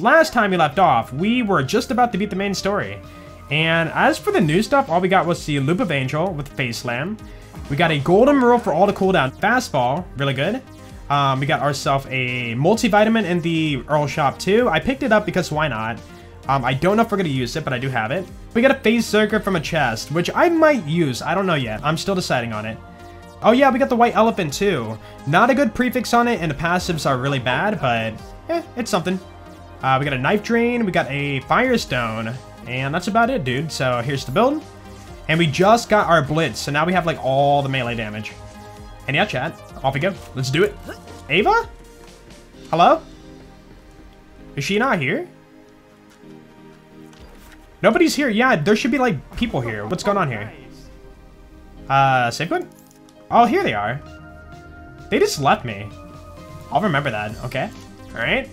Last time we left off, we were just about to beat the main story. And as for the new stuff, all we got was the Loop of Angel with Face Slam. We got a Golden Rule for all the cooldown. Fastball, really good. We got ourselves a Multivitamin in the Earl Shop too. I picked it up because why not? I don't know if we're going to use it, but I do have it. We got a Phase Circuit from a chest, which I might use. I don't know yet. I'm still deciding on it. Oh yeah, we got the White Elephant too. Not a good prefix on it, and the passives are really bad, but eh, it's something. We got a Knife Drain, we got a Firestone, and that's about it, dude. So here's the build. And we just got our Blitz, so now we have like all the melee damage. And yeah, chat, off we go. Let's do it. Ava? Hello? Is she not here? Nobody's here. Yeah, there should be like people here. What's going on here? Safe one? Oh, here they are. They just left me. I'll remember that. Okay. All right.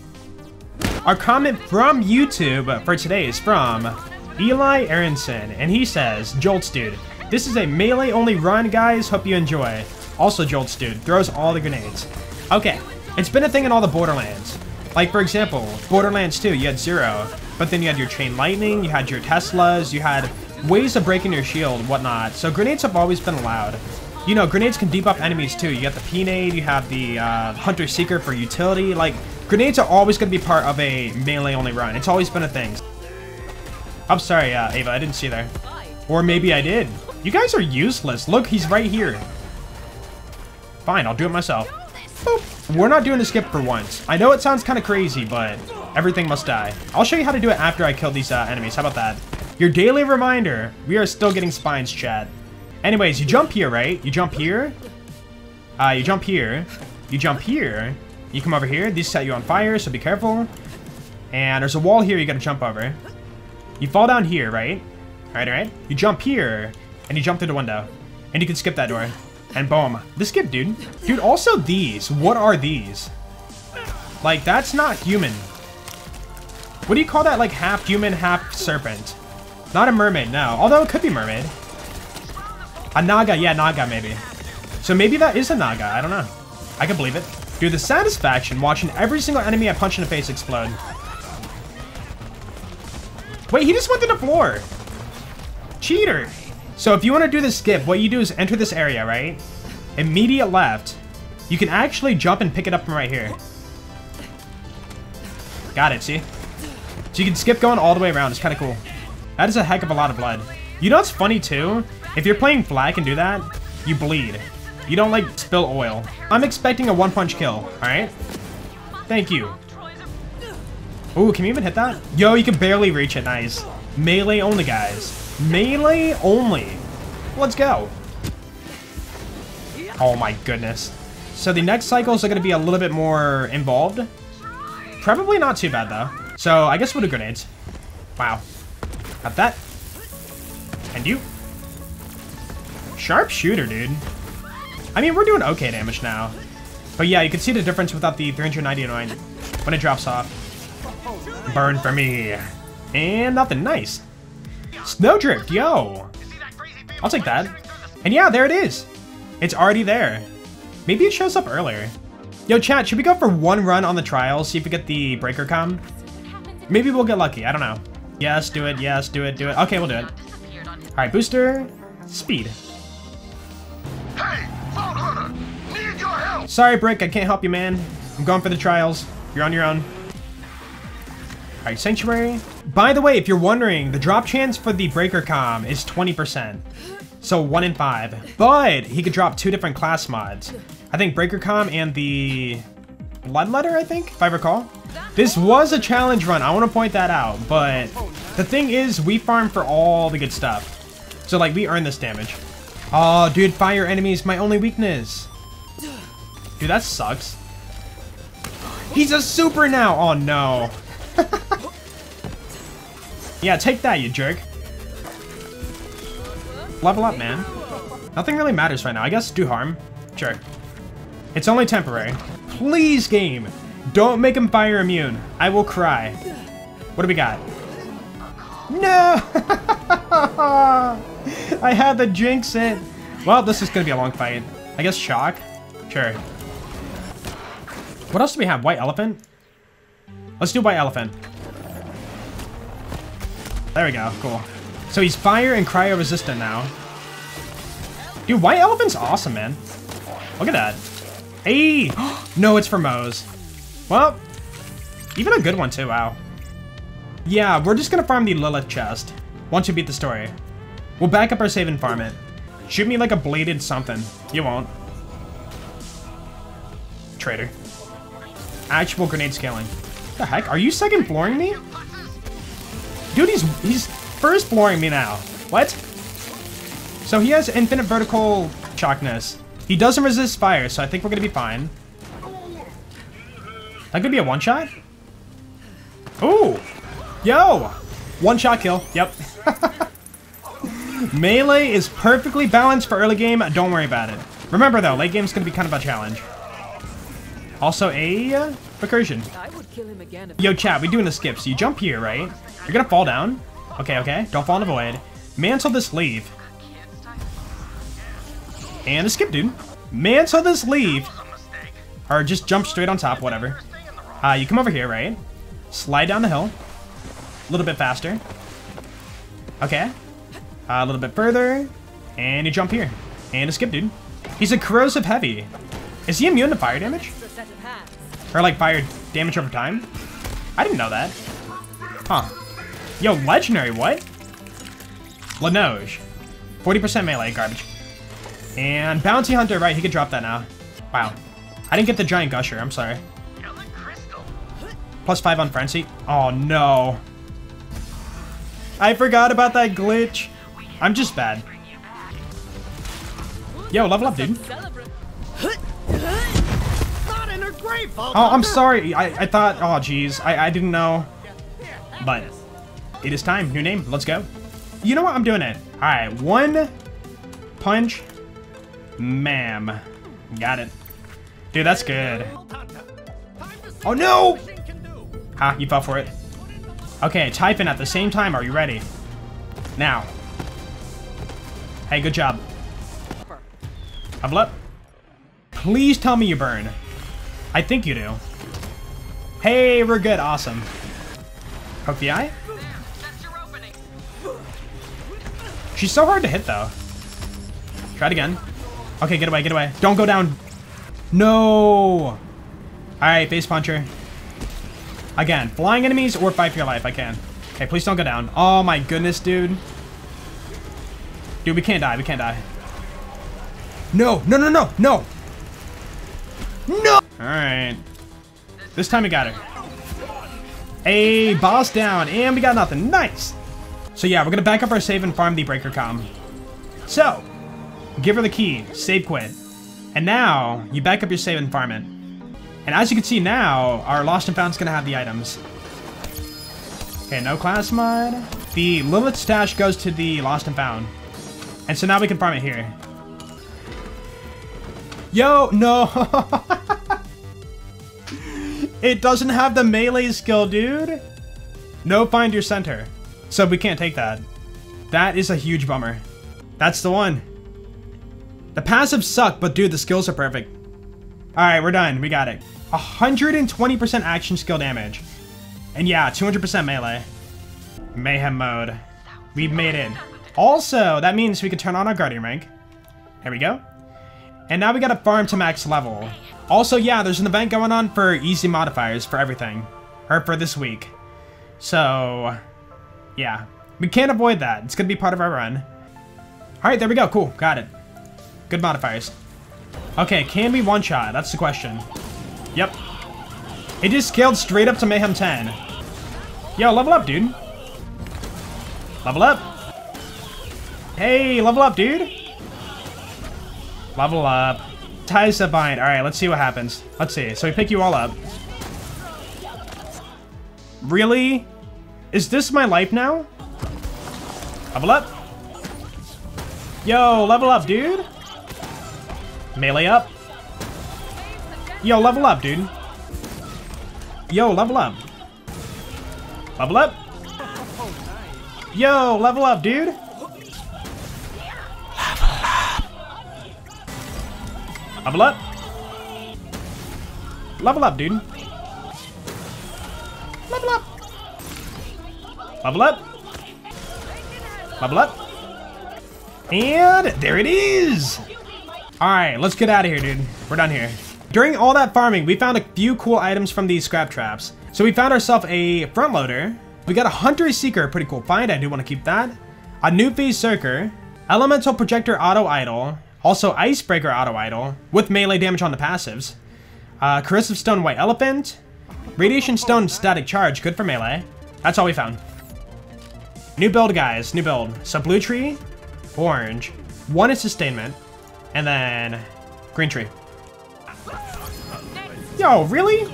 Our comment from YouTube for today is from Eli Aronson, and he says, "Jolts, dude. This is a melee-only run, guys. Hope you enjoy. Also, Jolts, dude. Throws all the grenades." Okay. It's been a thing in all the Borderlands. Like, for example, Borderlands 2, you had Zero, but then you had your Chain Lightning, you had your Teslas, you had ways of breaking your shield and whatnot. So grenades have always been allowed. You know, grenades can debuff enemies too. You got the P-nade, you have the hunter seeker for utility. Like, grenades are always going to be part of a melee-only run. It's always been a thing. I'm sorry, Ava, I didn't see you there. Or maybe I did. You guys are useless. Look, he's right here. Fine, I'll do it myself. Boop. We're not doing a skip for once. I know it sounds kind of crazy, but everything must die. I'll show you how to do it after I kill these enemies. How about that? Your daily reminder. We are still getting spines, chat. Anyways, you jump here, right? You jump here. You jump here. You jump here. You come over here. These set you on fire, so be careful. And there's a wall here you gotta jump over. You fall down here, right? Alright, alright. You jump here, and you jump through the window. And you can skip that door. And boom. This skip, dude. Dude, also these. What are these? Like, that's not human. What do you call that? Like, half human, half serpent. Not a mermaid, no. Although it could be mermaid. A Naga. Yeah, Naga, maybe. So maybe that is a Naga. I don't know. I can believe it. Dude, the satisfaction watching every single enemy I punch in the face explode. Wait, he just went through the floor. Cheater. So if you want to do the skip, what you do is enter this area, right? Immediate left. You can actually jump and pick it up from right here. Got it, see? So you can skip going all the way around. It's kind of cool. That is a heck of a lot of blood. You know what's funny, too? If you're playing Flag and do that, you bleed. You don't, like, spill oil. I'm expecting a one-punch kill, all right? Thank you. Ooh, can we even hit that? Yo, you can barely reach it. Nice. Melee only, guys. Melee only. Let's go. Oh my goodness. So the next cycles are going to be a little bit more involved. Probably not too bad though. So I guess we'll do grenades. Wow. Got that. And you. Sharpshooter, dude. I mean, we're doing okay damage now. But yeah, you can see the difference without the 399 when it drops off. Burn for me. And nothing. Nice. Snowdrift, yo! I'll take that. And yeah, there it is. It's already there. Maybe it shows up earlier. Yo, chat, should we go for one run on the trial? See if we get the Breaker Com? Maybe we'll get lucky. I don't know. Yes, do it. Yes, do it. Do it. Okay, we'll do it. All right, booster. Speed. Hey, Vault Hunter! Need your help! Sorry, Brick. I can't help you, man. I'm going for the trials. You're on your own. All right, Sanctuary. By the way, if you're wondering, the drop chance for the Breaker Com is 20%. So 1 in 5. But he could drop 2 different class mods. I think Breaker Com and the Bloodletter, I think, if I recall. This was a challenge run. I want to point that out. But the thing is, we farm for all the good stuff. So, like, we earn this damage. Oh, dude, fire enemies, my only weakness. Dude, that sucks. He's a super now. Oh, no. Yeah, take that, you jerk. Level up, man. Nothing really matters right now. I guess do harm. Sure. It's only temporary. Please, game. Don't make him fire immune. I will cry. What do we got? No! I had to jinx it. Well, this is going to be a long fight. I guess shock. Sure. What else do we have? White elephant? Let's do White Elephant. There we go, cool. So he's fire and cryo resistant now. Dude, White Elephant's awesome, man. Look at that. Hey! No, it's for Moe's. Well, even a good one too, wow. Yeah, we're just gonna farm the Lilith chest. Once you beat the story. We'll back up our save and farm it. Shoot me like a bladed something. You won't. Traitor. Actual grenade scaling. What the heck? Are you second flooring me? Dude, he's first flooring me now. What? So he has infinite vertical shockness. He doesn't resist fire, so I think we're gonna be fine. That could be a one-shot? Ooh! Yo! One-shot kill. Yep. Melee is perfectly balanced for early game. Don't worry about it. Remember, though, late game's gonna be kind of a challenge. Also, a recursion. Yo, chat, we're doing the skips. You jump here, right? You're gonna fall down. Okay, okay. Don't fall in the void. Mantle this leaf. And a skip, dude. Mantle this leaf. Or just jump straight on top, whatever. You come over here, right? Slide down the hill. A little bit faster. Okay. A little bit further. And you jump here. And a skip, dude. He's a corrosive heavy. Is he immune to fire damage? Or like fire damage over time? I didn't know that. Huh. Yo, legendary, what? Linoge. 40% melee, garbage. And Bouncy Hunter, right, he could drop that now. Wow. I didn't get the Giant Gusher, I'm sorry. +5 on Frenzy. Oh, no. I forgot about that glitch. I'm just bad. Yo, level up, dude. Oh, I'm sorry. I thought... Oh, jeez. I didn't know. But it is time. New name. Let's go. You know what? I'm doing it. All right. One punch. Ma'am. Got it. Dude, that's good. Oh, no! Ha, you fell for it. Okay, type in at the same time. Are you ready? Now. Hey, good job. Level up. Please tell me you burn. I think you do. Hey, we're good. Awesome. Hook the eye. She's so hard to hit, though. Try it again. Okay, get away, get away. Don't go down. No. All right, face puncher. Again, flying enemies or fight for your life. I can. Okay, please don't go down. Oh, my goodness, dude. Dude, we can't die. We can't die. No, no, no, no, no. No! Alright. This time we got her. Hey, boss down. And we got nothing. Nice! So yeah, we're gonna back up our save and farm the Breaker Com. So, give her the key. Save quit. And now, you back up your save and farm it. And as you can see now, our Lost and Found's gonna have the items. Okay, no class mod. The Lilith stash goes to the Lost and Found. And so now we can farm it here. Yo, no. It doesn't have the melee skill, dude. No find your center. So we can't take that. That is a huge bummer. That's the one. The passives suck, but dude, the skills are perfect. All right, we're done. We got it. 120% action skill damage. And yeah, 200% melee. Mayhem mode. We made it. Also, that means we can turn on our Guardian rank. Here we go. And now we gotta farm to max level. Also, yeah, there's an event going on for easy modifiers for everything. Or for this week. So, yeah. We can't avoid that. It's gonna be part of our run. Alright, there we go. Cool. Got it. Good modifiers. Okay, can we one-shot? That's the question. Yep. It just scaled straight up to Mayhem 10. Yo, level up, dude. Level up. Hey, level up, dude. Level up. Ties to bind. All right, let's see what happens. Let's see. So we pick you all up. Really? Is this my life now? Level up. Yo, level up, dude. Melee up. Yo, level up, dude. Yo, level up. Level up. Yo, level up, dude. Level up. Level up, dude. Level up. Level up. My blood. And there it is. All right, let's get out of here, dude. We're done here. During all that farming, we found a few cool items from these scrap traps. So we found ourselves a front loader. We got a hunter seeker, pretty cool find. I do want to keep that. A new phase circuit, elemental projector auto idle, also icebreaker auto idle with melee damage on the passives. Corrosive stone white elephant, radiation stone static charge, good for melee. That's all we found. New build, guys. New build. So blue tree, orange. One is sustainment, and then green tree. Yo, really?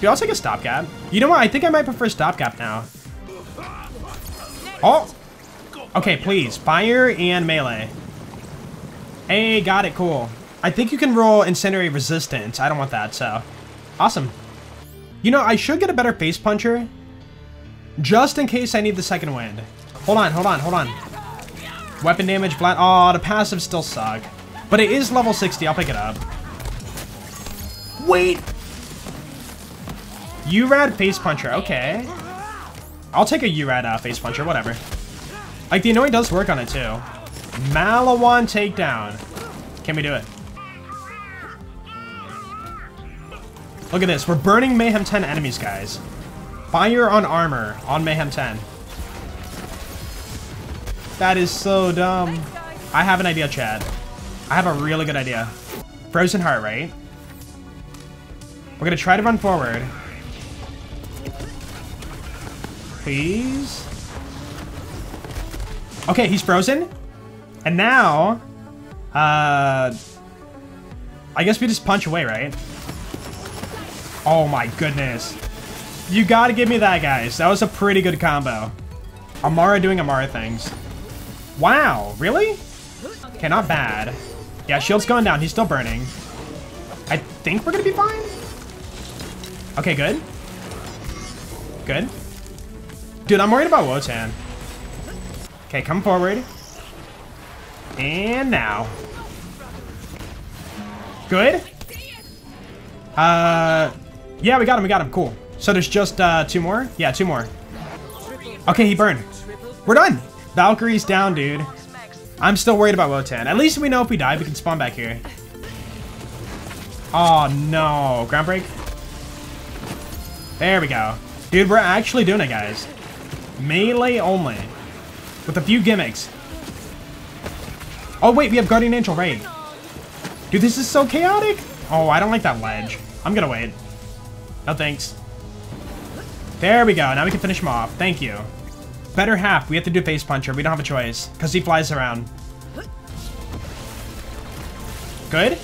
Dude, I'll take a stopgap. You know what? I think I might prefer stopgap now. Oh! Okay, please. Fire and melee. Hey, got it. Cool. I think you can roll incendiary resistance. I don't want that, so... Awesome. You know, I should get a better face puncher. Just in case I need the second wind. Hold on, hold on, hold on. Weapon damage, blind. Oh, the passives still suck. But it is level 60. I'll pick it up. Wait. URAD face puncher. Okay. I'll take a URAD face puncher. Whatever. Like, the annoying does work on it, too. Malawan takedown. Can we do it? Look at this. We're burning Mayhem 10 enemies, guys. Fire on armor on Mayhem 10. That is so dumb. I have an idea, Chad. I have a really good idea. Frozen heart, right? We're gonna try to run forward. Please. Okay, he's frozen. And now, I guess we just punch away, right? Oh my goodness. You gotta give me that, guys. That was a pretty good combo. Amara doing Amara things. Wow, really? Okay, not bad. Yeah, shield's going down. He's still burning. I think we're gonna be fine. Okay, good. Good. Dude, I'm worried about Wotan. Okay, come forward. And now. Good. Yeah, we got him. We got him. Cool. So there's just two more? Yeah, two more. Okay, he burned. We're done. Valkyrie's down, dude. I'm still worried about Wotan. At least we know if we die, we can spawn back here. Oh, no. Ground break. There we go. Dude, we're actually doing it, guys. Melee only. With a few gimmicks. Oh, wait. We have Guardian Angel, right? Dude, this is so chaotic. Oh, I don't like that ledge. I'm gonna wait. No thanks. There we go. Now we can finish him off. Thank you. Better half. We have to do face puncher. We don't have a choice. Because he flies around. Good.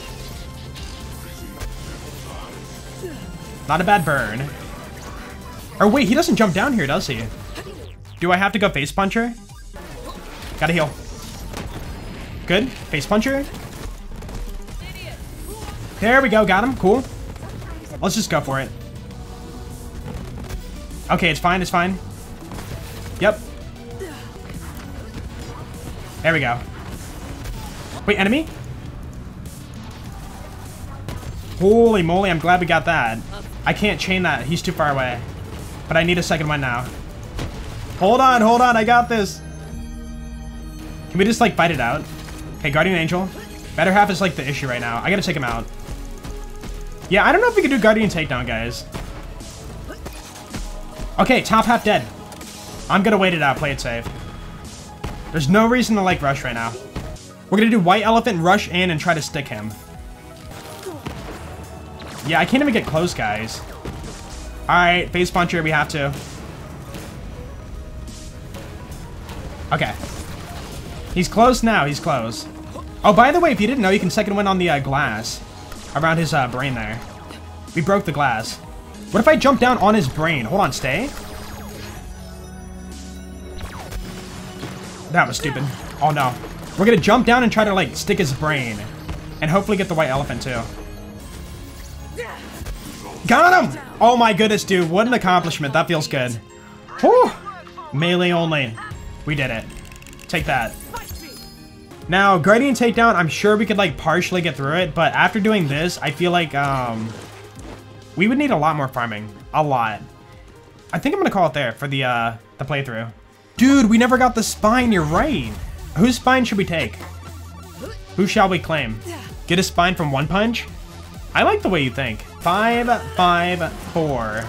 Not a bad burn. Or wait, he doesn't jump down here, does he? Do I have to go face puncher? Gotta heal. Good. Face puncher. There we go. Got him. Cool. Let's just go for it. Okay, it's fine. It's fine. Yep. There we go. Wait, enemy? Holy moly, I'm glad we got that. I can't chain that. He's too far away. But I need a second one now. Hold on, hold on. I got this. Can we just, like, fight it out? Okay, Guardian Angel. Better half is, like, the issue right now. I gotta take him out. Yeah, I don't know if we can do Guardian Takedown, guys. Okay, top half dead. I'm gonna wait it out, play it safe. There's no reason to, like, rush right now. We're gonna do White Elephant, rush in, and try to stick him. Yeah, I can't even get close, guys. Alright, Face Puncher, we have to. Okay. He's close now, he's close. Oh, by the way, if you didn't know, you can second win on the glass. Around his brain there. We broke the glass. What if I jump down on his brain? Hold on, stay. That was stupid. Oh, no. We're gonna jump down and try to, like, stick his brain. And hopefully get the white elephant, too. Got him! Oh, my goodness, dude. What an accomplishment. That feels good. Whew! Melee only. We did it. Take that. Now, Guardian Takedown, I'm sure we could, like, partially get through it, but after doing this, I feel like, we would need a lot more farming. A lot. I think I'm gonna call it there for the playthrough. Dude, we never got the spine, you're right. Whose spine should we take? Who shall we claim? Get a spine from one punch? I like the way you think. 5, 5, 4.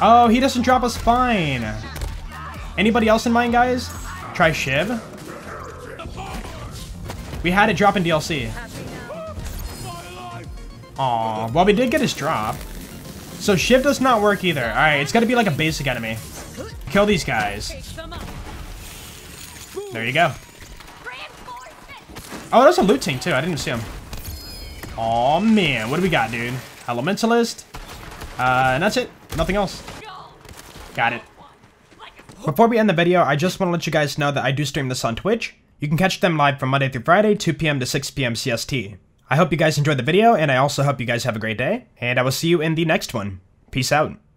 Oh, he doesn't drop a spine. Anybody else in mind, guys? Try Shiv. We had it drop in DLC. Aw, well, we did get his drop. So Shiv does not work either. All right, it's got to be like a basic enemy. Kill these guys. There you go. Oh, there's a loot tank too. I didn't see him. Oh man, what do we got, dude? Elementalist. And that's it. Nothing else. Got it. Before we end the video, I just want to let you guys know that I do stream this on Twitch. You can catch them live from Monday through Friday, 2 p.m. to 6 p.m. CST. I hope you guys enjoyed the video, and I also hope you guys have a great day, and I will see you in the next one. Peace out.